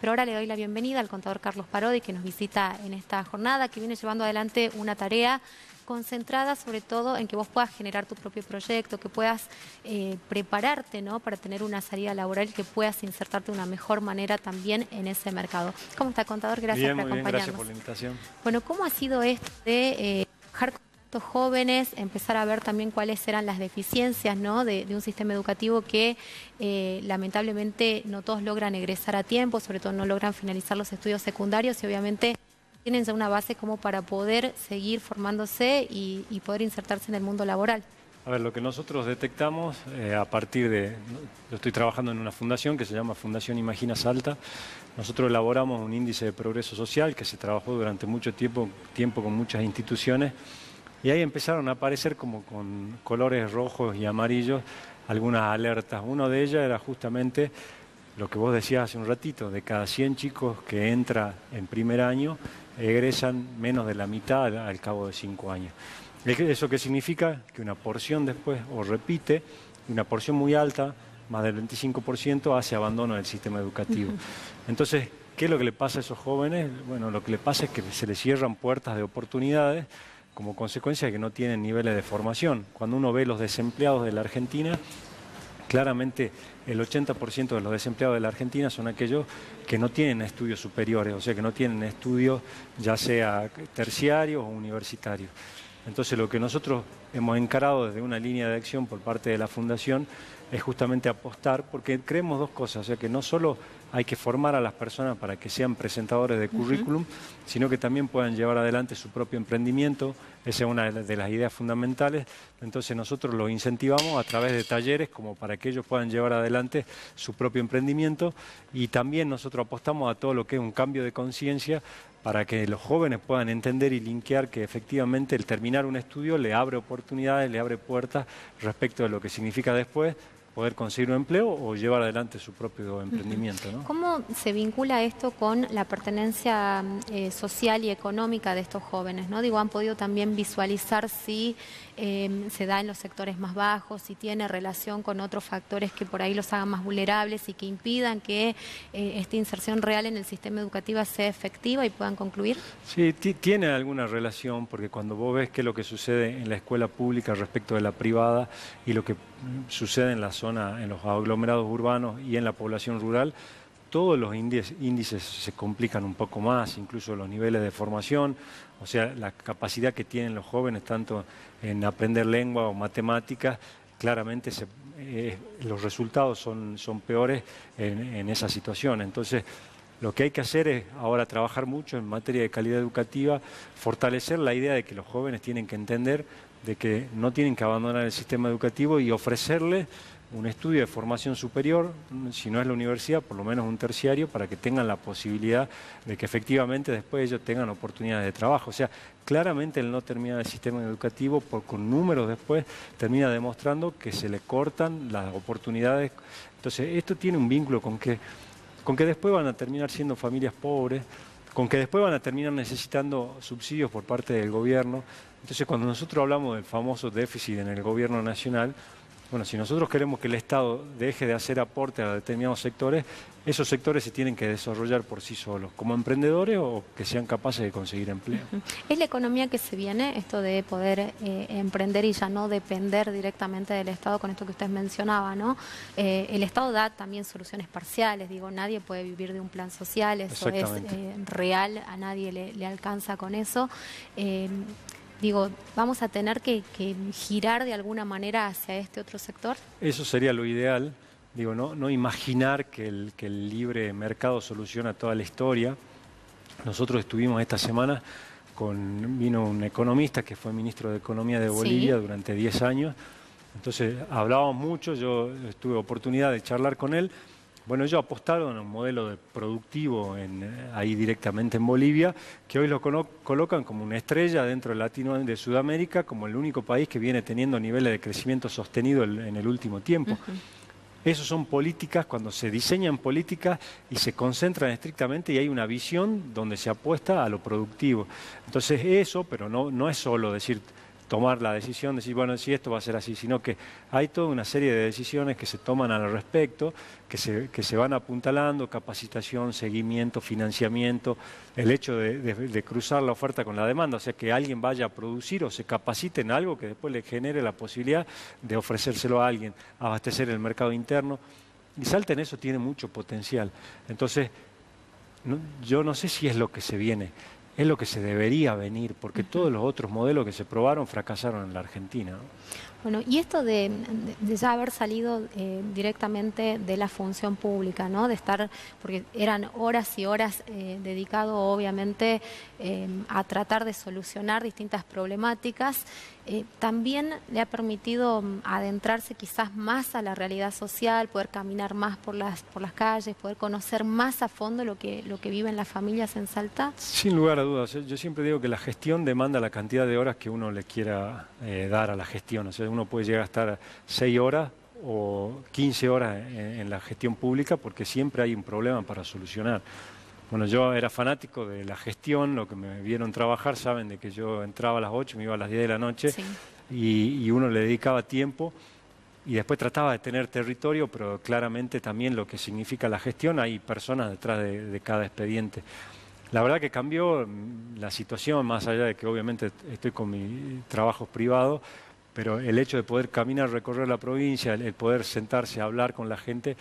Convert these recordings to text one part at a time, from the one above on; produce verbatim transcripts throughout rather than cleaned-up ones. Pero ahora le doy la bienvenida al contador Carlos Parodi, que nos visita en esta jornada, que viene llevando adelante una tarea concentrada sobre todo en que vos puedas generar tu propio proyecto, que puedas eh, prepararte, ¿no?, para tener una salida laboral y que puedas insertarte de una mejor manera también en ese mercado. ¿Cómo está, contador? Gracias bien, por muy acompañarnos. Bien, gracias por la invitación. Bueno, ¿cómo ha sido esto de eh, trabajar con estos jóvenes, empezar a ver también cuáles eran las deficiencias, ¿no?, de, de un sistema educativo que eh, lamentablemente no todos logran egresar a tiempo, sobre todo no logran finalizar los estudios secundarios y obviamente tienen ya una base como para poder seguir formándose y, y poder insertarse en el mundo laboral? A ver, lo que nosotros detectamos eh, a partir de... Yo estoy trabajando en una fundación que se llama Fundación Imagina Salta. Nosotros elaboramos un índice de progreso social que se trabajó durante mucho tiempo, tiempo con muchas instituciones, y ahí empezaron a aparecer como con colores rojos y amarillos algunas alertas. Una de ellas era justamente lo que vos decías hace un ratito: de cada cien chicos que entra en primer año, egresan menos de la mitad al cabo de cinco años. ¿Eso qué significa? Que una porción después o repite, una porción muy alta, más del veinticinco por ciento, hace abandono del sistema educativo. Entonces, ¿qué es lo que le pasa a esos jóvenes? Bueno, lo que le pasa es que se les cierran puertas de oportunidades como consecuencia de que no tienen niveles de formación. Cuando uno ve los desempleados de la Argentina, claramente el ochenta por ciento de los desempleados de la Argentina son aquellos que no tienen estudios superiores, o sea, que no tienen estudios ya sea terciarios o universitarios. Entonces, lo que nosotros hemos encarado desde una línea de acción por parte de la Fundación es justamente apostar, porque creemos dos cosas, o sea, que no solo hay que formar a las personas para que sean presentadores de currículum, uh-huh, sino que también puedan llevar adelante su propio emprendimiento. Esa es una de las ideas fundamentales. Entonces nosotros los incentivamos a través de talleres como para que ellos puedan llevar adelante su propio emprendimiento, y también nosotros apostamos a todo lo que es un cambio de conciencia para que los jóvenes puedan entender y linkear que efectivamente el terminar un estudio le abre oportunidades, le abre puertas respecto de lo que significa después poder conseguir un empleo o llevar adelante su propio emprendimiento, ¿no? ¿Cómo se vincula esto con la pertenencia eh, social y económica de estos jóvenes, ¿no? Digo, han podido también visualizar si eh, se da en los sectores más bajos, si tiene relación con otros factores que por ahí los hagan más vulnerables y que impidan que eh, esta inserción real en el sistema educativo sea efectiva y puedan concluir. Sí, tiene alguna relación, porque cuando vos ves qué es lo que sucede en la escuela pública respecto de la privada y lo que sucede en las zona, en los aglomerados urbanos y en la población rural, todos los índices se complican un poco más, incluso los niveles de formación, o sea, la capacidad que tienen los jóvenes tanto en aprender lengua o matemáticas, claramente se, eh, los resultados son, son peores en, en esa situación. Entonces, lo que hay que hacer es ahora trabajar mucho en materia de calidad educativa, fortalecer la idea de que los jóvenes tienen que entender de que no tienen que abandonar el sistema educativo y ofrecerles un estudio de formación superior, si no es la universidad, por lo menos un terciario, para que tengan la posibilidad de que efectivamente después ellos tengan oportunidades de trabajo. O sea, claramente el no terminar el sistema educativo, por, con números después, termina demostrando que se le cortan las oportunidades. Entonces, esto tiene un vínculo con que, con que después van a terminar siendo familias pobres, con que después van a terminar necesitando subsidios por parte del gobierno. Entonces, cuando nosotros hablamos del famoso déficit en el gobierno nacional, bueno, si nosotros queremos que el Estado deje de hacer aporte a determinados sectores, esos sectores se tienen que desarrollar por sí solos, como emprendedores o que sean capaces de conseguir empleo. ¿Es la economía que se viene, esto de poder eh, emprender y ya no depender directamente del Estado, con esto que usted mencionaba, ¿no? Eh, el Estado da también soluciones parciales, digo, nadie puede vivir de un plan social, eso es eh, real, a nadie le, le alcanza con eso. Eh, Digo, ¿vamos a tener que, que girar de alguna manera hacia este otro sector? Eso sería lo ideal. Digo, no, no imaginar que el, que el libre mercado soluciona toda la historia. Nosotros estuvimos esta semana, con, vino un economista que fue ministro de Economía de Bolivia, sí, durante diez años. Entonces, hablábamos mucho, yo tuve oportunidad de charlar con él. Bueno, ellos apostaron a un modelo de productivo en, ahí directamente en Bolivia, que hoy lo colocan como una estrella dentro de, Latino, de Sudamérica, como el único país que viene teniendo niveles de crecimiento sostenido en el último tiempo. Uh-huh. Esas son políticas, cuando se diseñan políticas y se concentran estrictamente y hay una visión donde se apuesta a lo productivo. Entonces eso, pero no, no es solo decir tomar la decisión, decir, bueno, si esto va a ser así, sino que hay toda una serie de decisiones que se toman al respecto, que se, que se van apuntalando, capacitación, seguimiento, financiamiento, el hecho de, de, de cruzar la oferta con la demanda, o sea, que alguien vaya a producir o se capacite en algo que después le genere la posibilidad de ofrecérselo a alguien, abastecer el mercado interno, y Salta en eso tiene mucho potencial. Entonces, no, yo no sé si es lo que se viene, es lo que se debería venir, porque todos los otros modelos que se probaron fracasaron en la Argentina, ¿no? Bueno, y esto de, de ya haber salido eh, directamente de la función pública, ¿no? De estar, porque eran horas y horas eh, dedicado obviamente eh, a tratar de solucionar distintas problemáticas, eh, también le ha permitido adentrarse quizás más a la realidad social, poder caminar más por las, por las calles, poder conocer más a fondo lo que, lo que viven las familias en Salta. Sin lugar a dudas, yo siempre digo que la gestión demanda la cantidad de horas que uno le quiera eh, dar a la gestión, o sea, uno puede llegar a estar seis horas o quince horas en, en la gestión pública porque siempre hay un problema para solucionar. Bueno, yo era fanático de la gestión, lo que me vieron trabajar saben de que yo entraba a las ocho, me iba a las diez de la noche, sí. y, y uno le dedicaba tiempo y después trataba de tener territorio, pero claramente también lo que significa la gestión, hay personas detrás de, de cada expediente. La verdad que cambió la situación, más allá de que obviamente estoy con mis trabajos privados, pero el hecho de poder caminar, recorrer la provincia, el poder sentarse a hablar con la gente,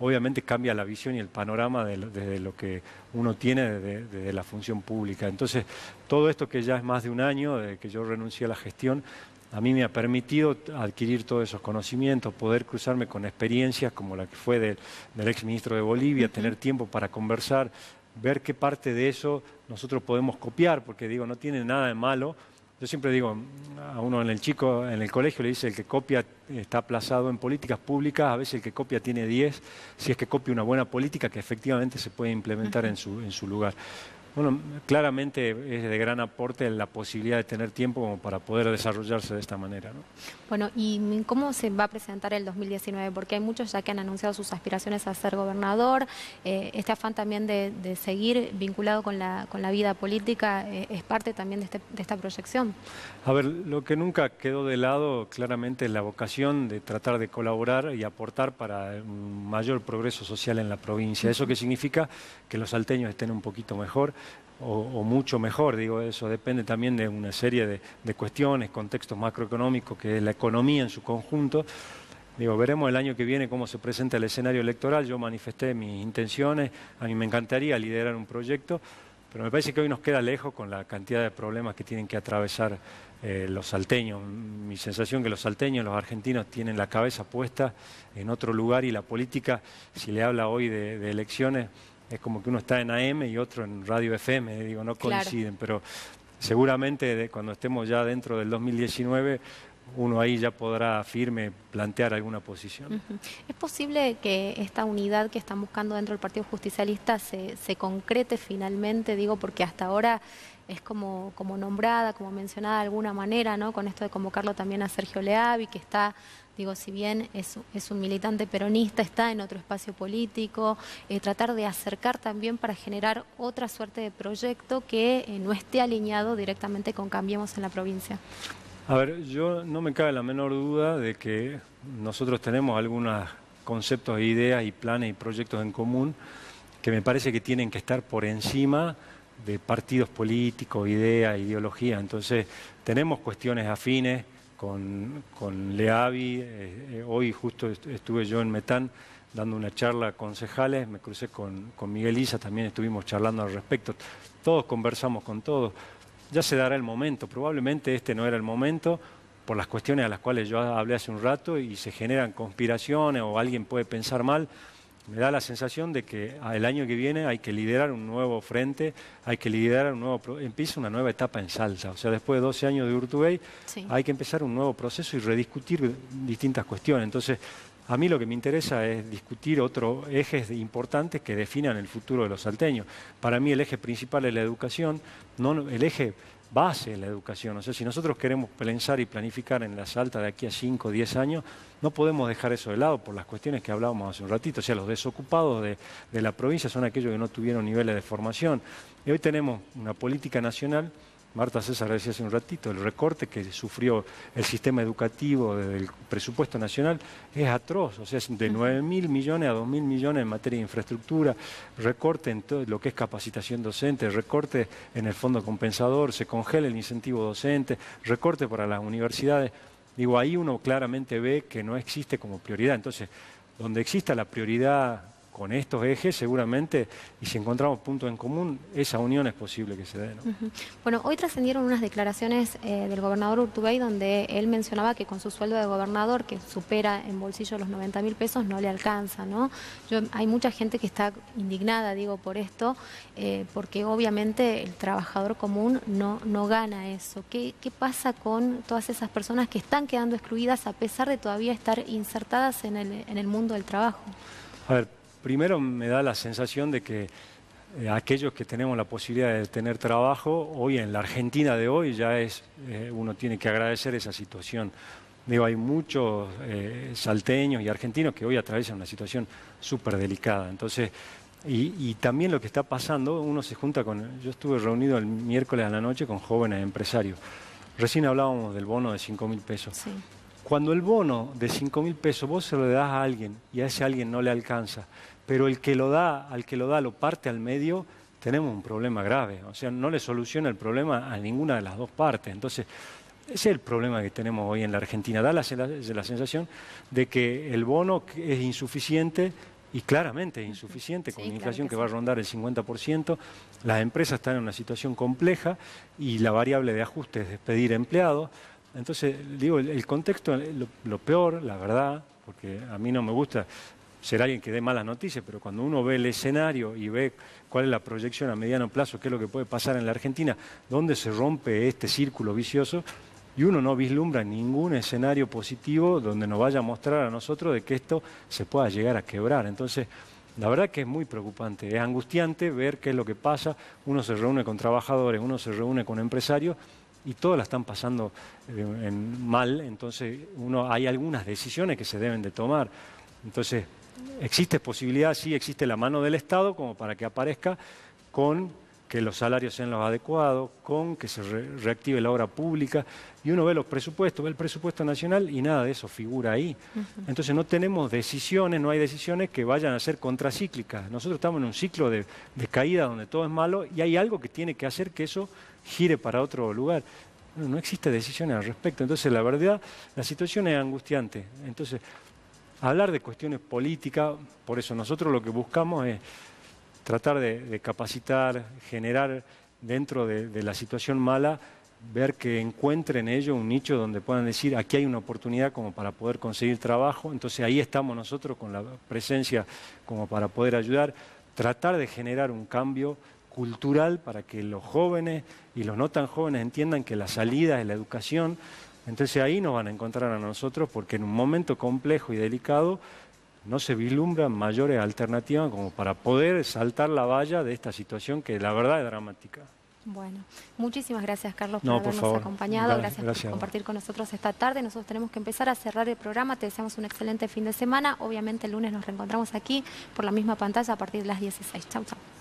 obviamente cambia la visión y el panorama de lo, de lo que uno tiene desde, desde la función pública. Entonces, todo esto que ya es más de un año, desde que yo renuncié a la gestión, a mí me ha permitido adquirir todos esos conocimientos, poder cruzarme con experiencias como la que fue de, del exministro de Bolivia, uh-huh. tener tiempo para conversar, ver qué parte de eso nosotros podemos copiar, porque digo, no tiene nada de malo. Yo siempre digo, a uno en el chico, en el colegio le dice el que copia está aplazado en políticas públicas, a veces el que copia tiene diez, si es que copia una buena política que efectivamente se puede implementar en su, en su lugar. Bueno, claramente es de gran aporte la posibilidad de tener tiempo como para poder desarrollarse de esta manera, ¿no? Bueno, ¿y cómo se va a presentar el dos mil diecinueve? Porque hay muchos ya que han anunciado sus aspiraciones a ser gobernador, eh, este afán también de, de seguir vinculado con la, con la vida política eh, es parte también de, este, de esta proyección. A ver, lo que nunca quedó de lado claramente es la vocación de tratar de colaborar y aportar para un mayor progreso social en la provincia. ¿Eso qué significa? Que los salteños estén un poquito mejor. O, o mucho mejor, digo, eso depende también de una serie de, de cuestiones, contextos macroeconómicos, que es la economía en su conjunto. Digo, veremos el año que viene cómo se presenta el escenario electoral. Yo manifesté mis intenciones, a mí me encantaría liderar un proyecto, pero me parece que hoy nos queda lejos con la cantidad de problemas que tienen que atravesar eh, los salteños. Mi sensación es que los salteños, los argentinos, tienen la cabeza puesta en otro lugar y la política, si le habla hoy de, de elecciones, es como que uno está en A M y otro en Radio F M, digo, no coinciden, claro. Pero seguramente de, cuando estemos ya dentro del dos mil diecinueve, uno ahí ya podrá firme plantear alguna posición. Uh-huh. ¿Es posible que esta unidad que están buscando dentro del Partido Justicialista se, se concrete finalmente? Digo, porque hasta ahora es como, como nombrada, como mencionada de alguna manera, ¿no? Con esto de convocarlo también a Sergio Leavi, que está... Digo, si bien es, es un militante peronista, está en otro espacio político, eh, tratar de acercar también para generar otra suerte de proyecto que eh, no esté alineado directamente con Cambiemos en la provincia. A ver, yo no me cabe la menor duda de que nosotros tenemos algunos conceptos, ideas y planes y proyectos en común que me parece que tienen que estar por encima de partidos políticos, ideas, ideología. Entonces, tenemos cuestiones afines. Con, con Leavi, eh, eh, hoy justo estuve yo en Metán dando una charla a concejales, me crucé con, con Miguel Isa, también estuvimos charlando al respecto, todos conversamos con todos, ya se dará el momento, probablemente este no era el momento, por las cuestiones a las cuales yo hablé hace un rato y se generan conspiraciones o alguien puede pensar mal. Me da la sensación de que el año que viene hay que liderar un nuevo frente, hay que liderar un nuevo... Empieza una nueva etapa en Salta, o sea, después de doce años de Urtubey, sí. Hay que empezar un nuevo proceso y rediscutir distintas cuestiones. Entonces, a mí lo que me interesa es discutir otros ejes importantes que definan el futuro de los salteños. Para mí el eje principal es la educación, no el eje base de la educación. O sea, si nosotros queremos pensar y planificar en la Salta de aquí a cinco o diez años, no podemos dejar eso de lado por las cuestiones que hablábamos hace un ratito. O sea, los desocupados de, de la provincia son aquellos que no tuvieron niveles de formación. Y hoy tenemos una política nacional Marta César decía hace un ratito, el recorte que sufrió el sistema educativo del presupuesto nacional es atroz, o sea, de nueve mil millones a dos mil millones en materia de infraestructura, recorte en todo lo que es capacitación docente, recorte en el fondo compensador, se congela el incentivo docente, recorte para las universidades. Digo, ahí uno claramente ve que no existe como prioridad. Entonces, donde exista la prioridad con estos ejes, seguramente, y si encontramos puntos en común, esa unión es posible que se dé, ¿no? Uh-huh. Bueno, hoy trascendieron unas declaraciones eh, del gobernador Urtubey, donde él mencionaba que con su sueldo de gobernador, que supera en bolsillo los noventa mil pesos, no le alcanza, ¿no? Yo, hay mucha gente que está indignada, digo, por esto, eh, porque obviamente el trabajador común no, no gana eso. ¿Qué, qué pasa con todas esas personas que están quedando excluidas a pesar de todavía estar insertadas en el, en el mundo del trabajo? A ver, primero me da la sensación de que eh, aquellos que tenemos la posibilidad de tener trabajo, hoy en la Argentina de hoy ya es, eh, uno tiene que agradecer esa situación. Digo, hay muchos eh, salteños y argentinos que hoy atraviesan una situación súper delicada. Entonces, y, y también lo que está pasando, uno se junta con... Yo estuve reunido el miércoles a la noche con jóvenes empresarios. Recién hablábamos del bono de cinco mil pesos. Sí. Cuando el bono de cinco mil pesos vos se lo das a alguien y a ese alguien no le alcanza, pero el que lo da, al que lo da lo parte al medio, tenemos un problema grave. O sea, no le soluciona el problema a ninguna de las dos partes. Entonces, ese es el problema que tenemos hoy en la Argentina. Da la, la, la sensación de que el bono es insuficiente, y claramente es insuficiente, con sí, inflación claro que, que sí. va a rondar el cincuenta por ciento. Las empresas están en una situación compleja y la variable de ajuste es despedir empleados. Entonces, digo, el, el contexto, lo, lo peor, la verdad, porque a mí no me gusta ser alguien que dé malas noticias, pero cuando uno ve el escenario y ve cuál es la proyección a mediano plazo, qué es lo que puede pasar en la Argentina, dónde se rompe este círculo vicioso, y uno no vislumbra ningún escenario positivo donde nos vaya a mostrar a nosotros de que esto se pueda llegar a quebrar. Entonces, la verdad que es muy preocupante, es angustiante ver qué es lo que pasa. Uno se reúne con trabajadores, uno se reúne con empresarios, y todas las están pasando eh, en mal, entonces uno, hay algunas decisiones que se deben de tomar. Entonces, existe posibilidad, sí existe la mano del Estado como para que aparezca, con que los salarios sean los adecuados, con que se re reactive la obra pública, y uno ve los presupuestos, ve el presupuesto nacional y nada de eso figura ahí. Uh-huh. Entonces no tenemos decisiones, no hay decisiones que vayan a ser contracíclicas. Nosotros estamos en un ciclo de, de caída donde todo es malo y hay algo que tiene que hacer que eso gire para otro lugar. Bueno, no existe decisiones al respecto, entonces la verdad la situación es angustiante. Entonces, hablar de cuestiones políticas, por eso nosotros lo que buscamos es tratar de, de capacitar, generar dentro de, de la situación mala, ver que encuentren ellos un nicho donde puedan decir aquí hay una oportunidad como para poder conseguir trabajo, entonces ahí estamos nosotros con la presencia como para poder ayudar, tratar de generar un cambio cultural para que los jóvenes y los no tan jóvenes entiendan que la salida es la educación. Entonces ahí nos van a encontrar a nosotros porque en un momento complejo y delicado no se vislumbran mayores alternativas como para poder saltar la valla de esta situación que la verdad es dramática. Bueno, muchísimas gracias Carlos por no, habernos por acompañado, gracias, gracias, gracias por compartir con nosotros esta tarde. Nosotros tenemos que empezar a cerrar el programa, te deseamos un excelente fin de semana. Obviamente el lunes nos reencontramos aquí por la misma pantalla a partir de las dieciséis. Chau, chau.